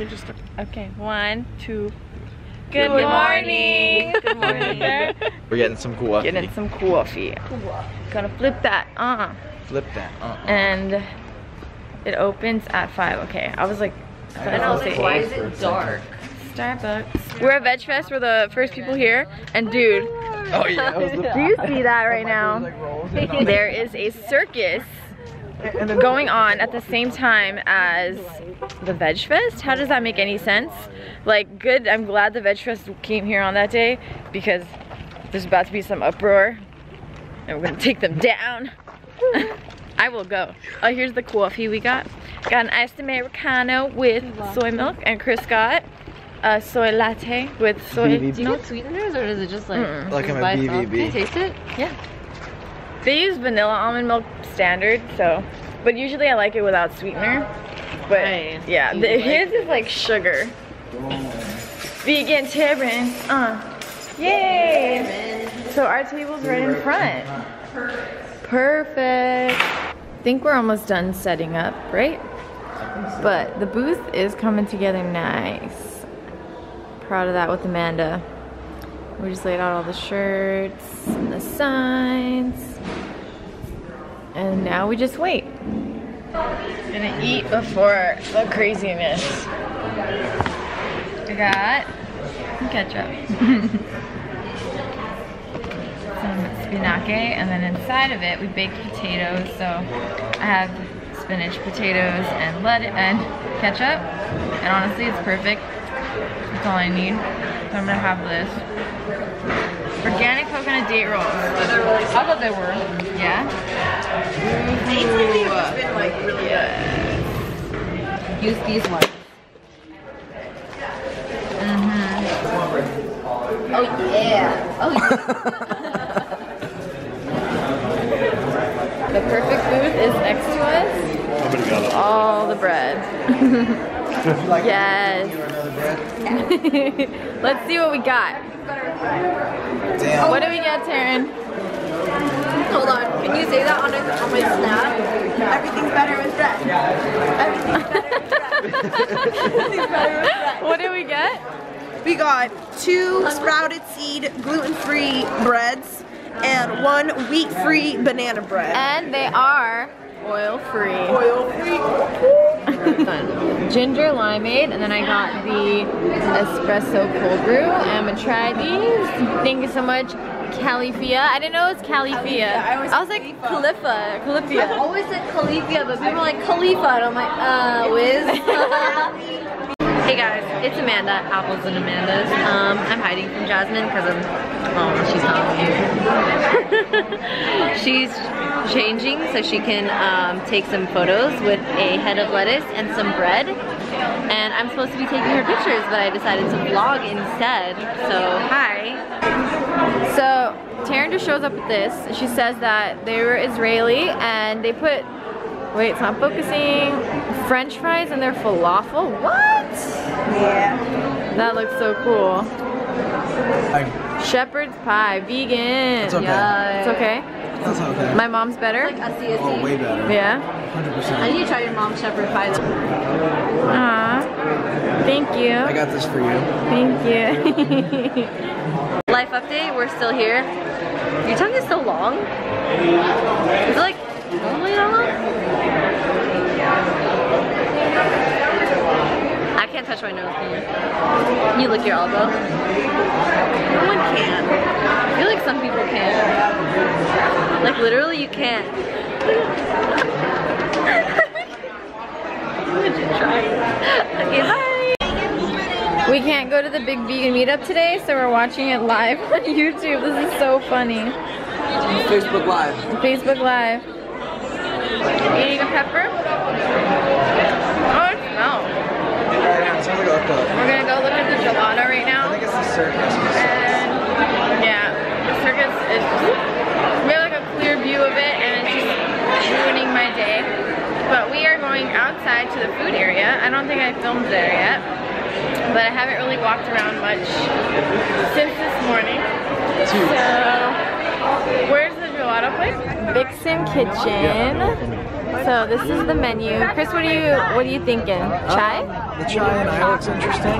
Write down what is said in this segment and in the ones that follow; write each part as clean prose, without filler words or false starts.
me just start. Okay, 1, 2. Good morning. Good morning. We're getting some coffee. Getting some coffee. Gonna flip that. Flip that. And it opens at 5. Okay, I was like, why is it dark? Starbucks. We're at Veg Fest. We're the first people here, and dude. Oh yeah. Do you see that right now? There is a circus going on at the same time as the Veg Fest? How does that make any sense? Like, good, I'm glad the Veg Fest came here on that day because there's about to be some uproar and we're gonna take them down. I will go. Oh, here's the coffee we got. Got an iced Americano with soy milk, and Chris got a soy latte with soy. Do you know what sweeteners, or is it just like BVB? Can you taste it? Yeah. They use vanilla almond milk standard, so, but usually I like it without sweetener. But nice. Yeah, his is like sugar. Vegan Terran, yay! So our table's right in front. Perfect. I think we're almost done setting up, right? But the booth is coming together nice. Proud of that with Amanda. We just laid out all the shirts and the signs. And now we just wait. Gonna eat before the craziness. I got some ketchup. Some spinach, and then inside of it we baked potatoes. So I have spinach, potatoes, and lettuce and ketchup. And honestly, it's perfect. That's all I need. So I'm gonna have this. Organic coconut date rolls. I thought they were. Yeah. Use these ones. Mm-hmm. Oh yeah. Oh yeah. The perfect booth is next to us. All the bread. Yes. Let's see what we got. Damn. What do we get, Taryn? Hold on, can you say that on my snap? Everything's better with bread. Everything's better with bread. What do we get? We got 2 sprouted seed gluten-free breads and 1 wheat-free banana bread. And they are oil-free. Ginger limeade, and then I got the espresso cold brew. I'm gonna try these. Thank you so much, Califia. I didn't know it was Califia. I was like Califia. Califia. I always said Califia, but people were like Khalifa, and I'm like, whiz. Hey guys, it's Amanda, Apples and Amandas. I'm hiding from Jasmine because she's not here. She's changing so she can take some photos with a head of lettuce and some bread. And I'm supposed to be taking her pictures, but I decided to vlog instead. So, hi. So, Taryn just shows up with this. She says that they were Israeli and they put, wait, it's not focusing, French fries in their falafel. What? Yeah. That looks so cool. Shepherd's pie, vegan. It's okay. Yes. It's okay? That's okay. My mom's better? It's like a CSC. Oh, way better. Yeah? 100%. I need to try your mom's shepherd pie. Aww. Thank you. I got this for you. Thank you. Life update, we're still here. Your tongue is so long. Is it like only that long? I can't touch my nose. Can you lick your elbow? No one can. I feel like some people can. Like literally you can't. Would you try? Okay, bye! We can't go to the big vegan meetup today, so we're watching it live on YouTube. This is so funny. Facebook Live. Facebook Live. Eating a pepper? Oh, it smells. We're gonna go look at the gelato right now. I think it's the circus. And yeah, the circus is. We have like a clear view of it, and it's just ruining my day. But we are going outside to the food area. I don't think I filmed there yet, but I haven't really walked around much since this morning. So. Where's the gelato place? Vixen Kitchen. So this is the menu. Chris, what are you thinking? Chai? The chai and I looks interesting.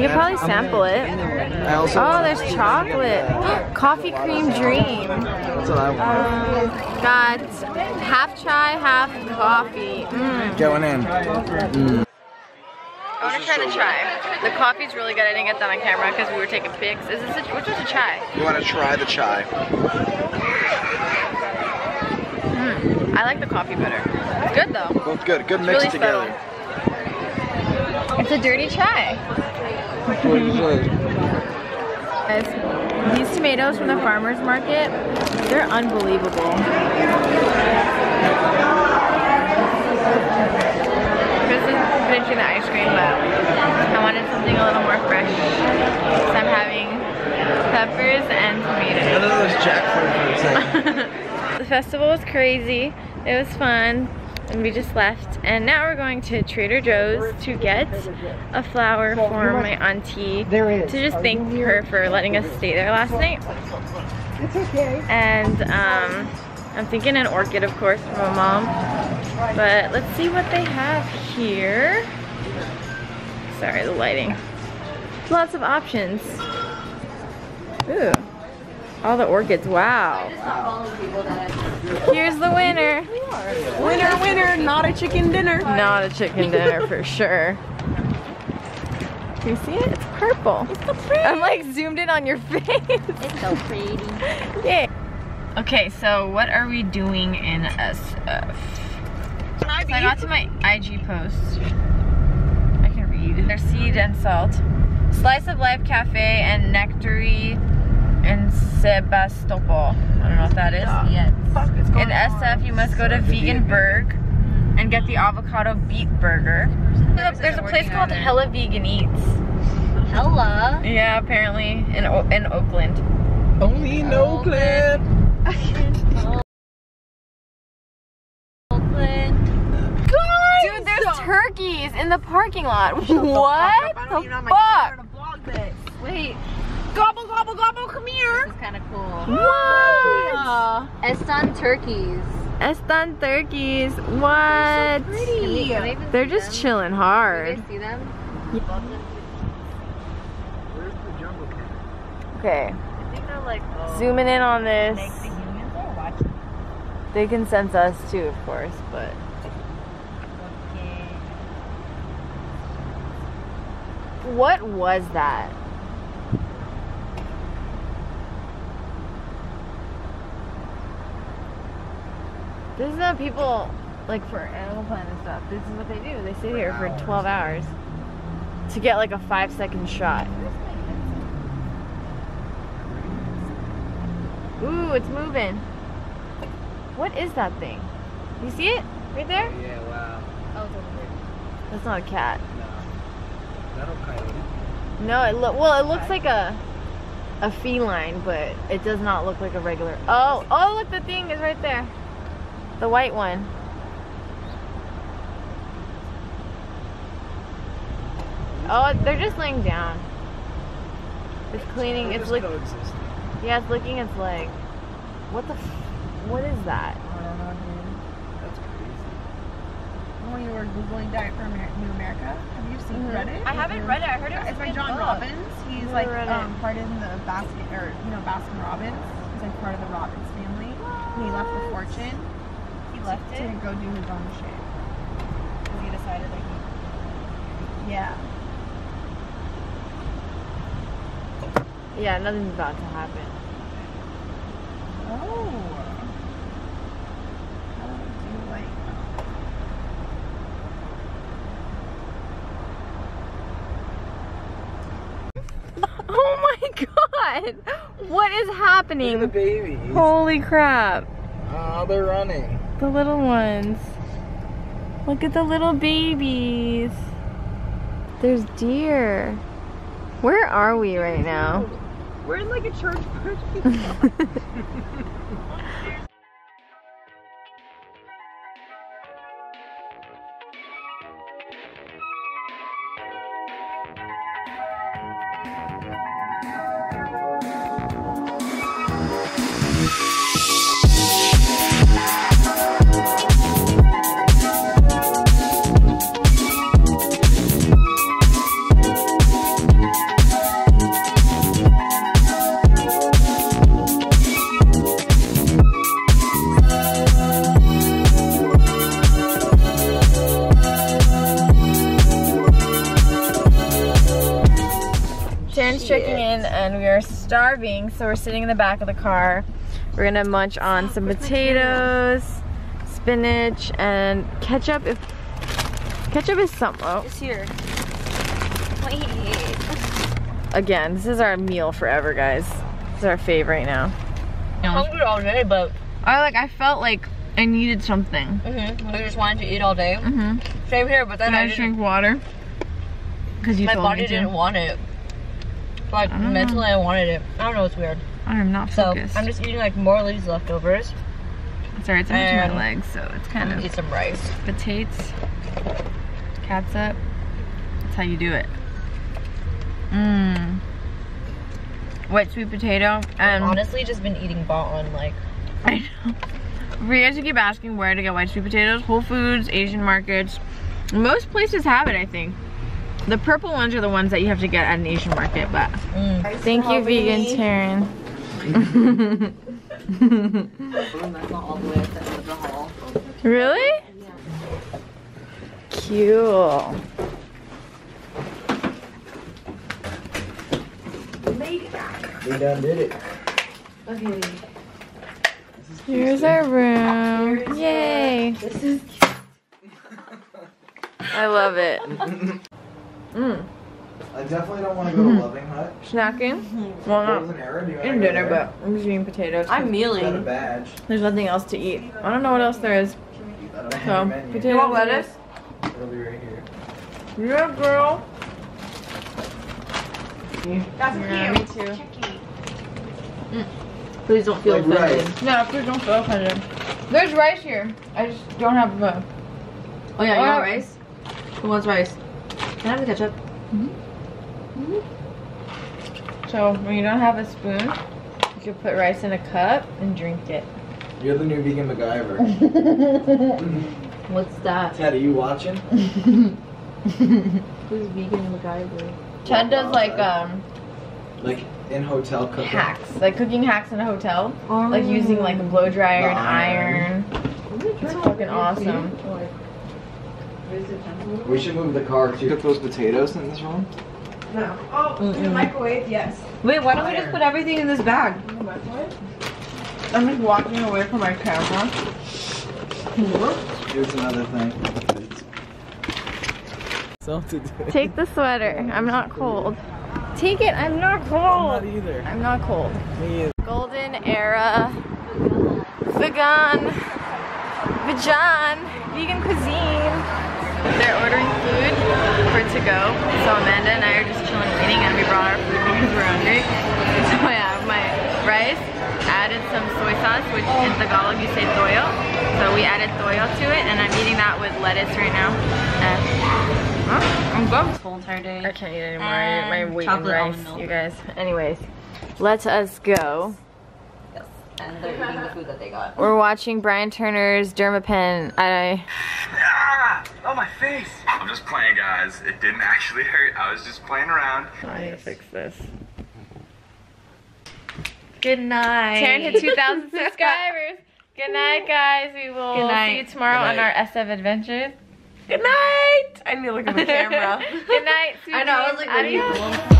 You could probably sample it. I also there's chocolate. Coffee cream dream. That's what I want. Got half chai, half coffee. Going in. I want to try the chai. The coffee's really good. I didn't get that on camera because we were taking pics. Is this which was a chai? You want to try the chai? I like the coffee better. It's good though. Both good. Good mix together. It's a dirty chai. Guys, these tomatoes from the farmer's market, they're unbelievable. Chris is finishing the ice cream, but I wanted something a little more fresh. So I'm having peppers and tomatoes. I thought it was jackfruit for a second. The festival was crazy, it was fun, and we just left. And now we're going to Trader Joe's to get a flower for my auntie to just thank her for letting us stay there last night. It's okay. And I'm thinking an orchid, of course, for my mom. But let's see what they have here. Sorry, the lighting. Lots of options. Ooh. All the orchids, wow. Here's the winner. Winner, winner, not a chicken dinner. Not a chicken dinner for sure. Do you see it? It's purple. It's so pretty. I'm like zoomed in on your face. It's so pretty. Yeah. Okay, so what are we doing in SF? So I got to my IG post. I can read. There's seed and salt. Slice of Life Cafe and Nectary in Sebastopol. I don't know what that is. Yeah. In SF, you must go to Vegan Burg and get the avocado beet burger. There's a place called Hella Vegan Eats. Hella? Yeah, apparently in Oakland. Only in Oakland. Oakland. Dude, there's turkeys in the parking lot. What the fuck? Wait. Gobble, gobble, gobble, come here! This is kind of cool. What? Estan turkeys. Estan turkeys. What? They're so pretty. They're just chilling hard. Can you guys see them? Where's the jungle cat? Okay. I think they're like, zooming in on this. The humans are watching. They can sense us too, of course, but. Okay. What was that? This is how people, like for Animal Planet and stuff, this is what they do. They sit here for 12 hours to get like a 5-second shot. Ooh, it's moving. What is that thing? You see it? Right there? Yeah, wow. That was over there. That's not a cat. No. That'll coyote. No, well, it looks like a feline, but it does not look like a regular. Oh, look, the thing is right there. The white one. Oh, they're just laying down. It's cleaning. It's like, yeah, it's licking its leg. What the? What is that? I don't know, dude. That's crazy. Oh, you were googling Diet for New America. Have you seen Reddit? I haven't read it. I heard it's by John Robbins. He's like part in the Baskin, or you know, Baskin Robbins. He's like part of the Robbins family. He left the fortune. Left it to go do his own shit. Because he decided like he... Yeah, nothing's about to happen. Oh. How do you like... Oh my god! What is happening? Look at the babies. Holy crap. Oh, they're running. The little ones. Look at the little babies. There's deer. Where are we right now? We're in like a church party. are starving, so we're sitting in the back of the car. We're gonna munch on some potatoes, spinach, and ketchup. If ketchup is something. Oh. It's here. Wait. Again, this is our meal forever, guys. This is our fave right now. I'm hungry all day, but I felt like I needed something. I just wanted to eat all day. Same here, but then I just drink water. Because my body didn't want it. Like mentally, I wanted it. I don't know. It's weird. I am not focused. So I'm just eating like more of these leftovers. Sorry, it's on my legs, so it's kind of. Eat some rice, potatoes, catsup. That's how you do it. Wet sweet potato. And I've honestly just been eating on like. I know. You guys keep asking where to get white sweet potatoes. Whole Foods, Asian markets, most places have it, I think. The purple ones are the ones that you have to get at an Asian market, but. Thank you, Vegan Taryn. Really? Cool. We done did it. Okay. Here's our room. Yay. This is cute. I love it. I definitely don't want to go to Loving Hut. Snacking? Well, not in dinner, but I'm just eating potatoes. I'm mealing. There's nothing else to eat. I don't know what else there is. So, potato lettuce. It'll be right here. Yeah, girl. That's cute. Me too. Please don't feel offended. Rice. No, please don't feel offended. There's rice here. I just don't have the. Oh yeah, you want rice? Who wants rice? Can I have the ketchup? So when you don't have a spoon, you can put rice in a cup and drink it. You're the new vegan MacGyver. What's that? Ted, are you watching? Who's vegan MacGyver? Ted does like in hotel cooking hacks, like cooking hacks in a hotel, like using like a blow dryer and iron. It's fucking awesome. We should move the car. Can you cook those potatoes in this room? No. Oh, in the microwave, yes. Wait, why don't we just put everything in this bag? In the microwave? I'm just walking away from my camera. Here's another thing. Take the sweater. I'm not cold. Take it. I'm not cold. I'm not either. I'm not cold. Me either. Golden era. Vegan cuisine. They're ordering food for to go, so Amanda and I are just chilling eating, and we brought our food because we're hungry. So I have my rice, added some soy sauce, which in Tagalog you say toyo. So we added toyo to it, and I'm eating that with lettuce right now. I'm good. This whole entire day. I can't eat anymore. I ate my weight in rice, you guys. Anyways, let us go. Yes, and they're eating the food that they got. We're watching Brian Turner's Dermapen. Oh, my face! I'm just playing, guys. It didn't actually hurt. I was just playing around. I need to fix this. Good night. Taryn hit 2,000 subscribers. Good night, guys. We will see you tomorrow on our SF adventures. Good night! I need to look at the camera. Good night, Susie. I know, I was like, what are you?